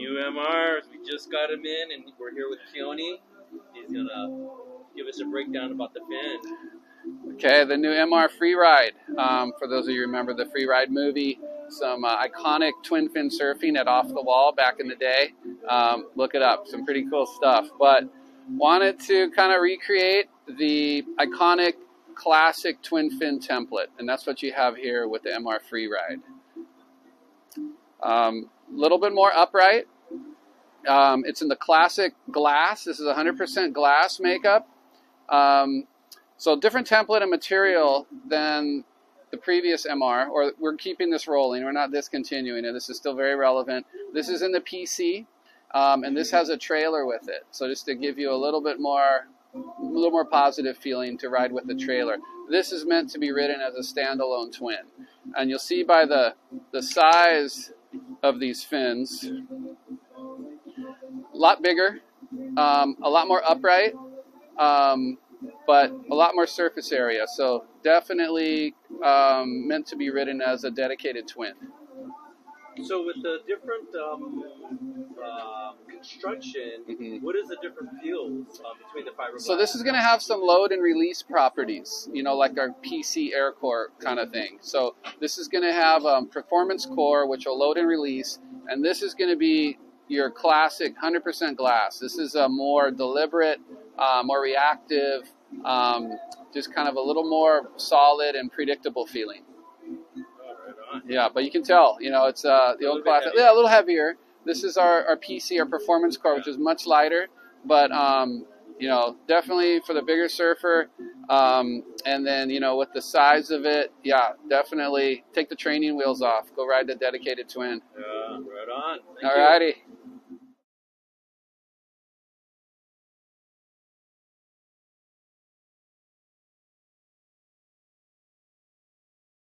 New MRs, we just got him in, and we're here with Keoni. He's gonna give us a breakdown about the van. Okay, the new MR Free Ride. For those of you who remember the Free Ride movie, some iconic twin fin surfing at Off the Wall back in the day. Look it up, some pretty cool stuff. But wanted to kind of recreate the iconic classic twin fin template, and that's what you have here with the MR Free Ride. Little bit more upright. It's in the classic glass. This is 100% glass makeup. So different template and material than the previous MR, or we're keeping this rolling. We're not discontinuing it. This is still very relevant. This is in the PC, and this has a trailer with it. So just to give you a little more positive feeling to ride with the trailer. This is meant to be ridden as a standalone twin. And you'll see by the size of these fins, a lot bigger, a lot more upright, but a lot more surface area. So definitely meant to be ridden as a dedicated twin. So with the different construction, what is the different feels between the fiberglass? So this is going to have some load and release properties, you know, like our PC Aircore kind of thing. So this is going to have performance core, which will load and release, and this is going to be your classic 100% glass. This is a more deliberate, more reactive, just kind of a little more solid and predictable feeling. Yeah, but you can tell, you know, it's the old classic. Yeah, a little heavier. This is our PC, our performance core, which is much lighter, but you know, definitely for the bigger surfer. And then, you know, with the size of it, yeah, definitely take the training wheels off. Go ride the dedicated twin. Yeah, right on. Thank you. All righty.